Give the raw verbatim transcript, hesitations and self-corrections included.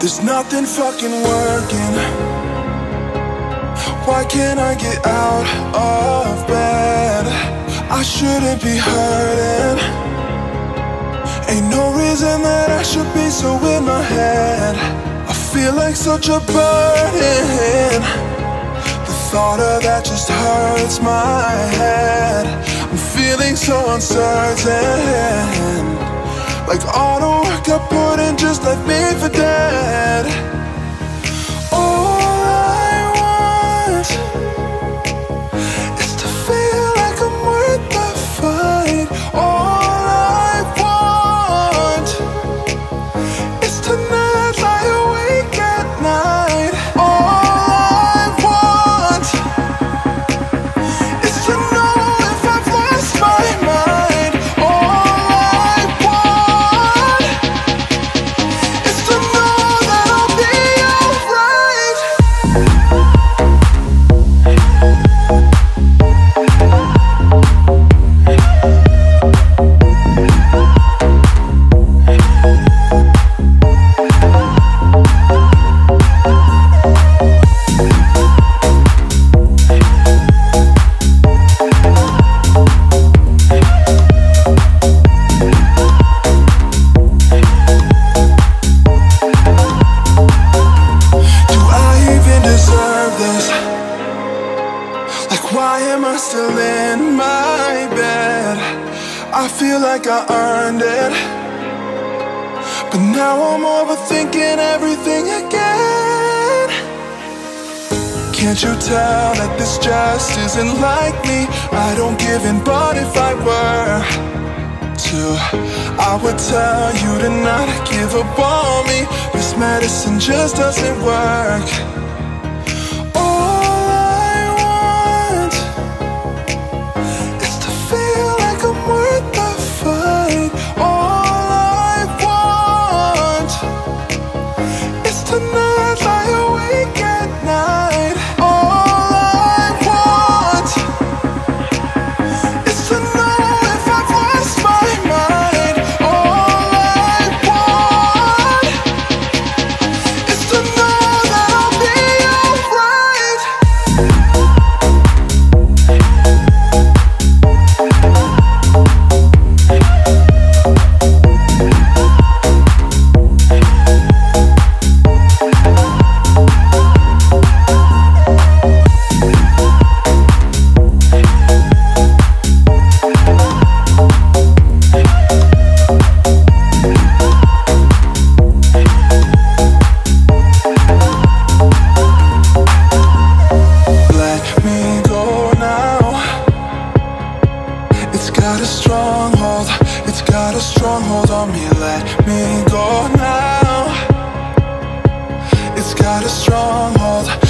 There's nothing fucking working. Why can't I get out of bed? I shouldn't be hurting. Ain't no reason that I should be so in my head. I feel like such a burden. The thought of that just hurts my head. I'm feeling so uncertain. Like all the work I put in just left me for dead. All I want is to feel like I'm worth the fight. All I want is to not lie awake at night. All I want is to know if I've lost my mind. All isn't like me, I don't give in, but if I were to, I would tell you to not give up on me. This medicine just doesn't work. All I want is to feel like I'm worth the fight. All I want is to not lie awake at night. All got a stronghold.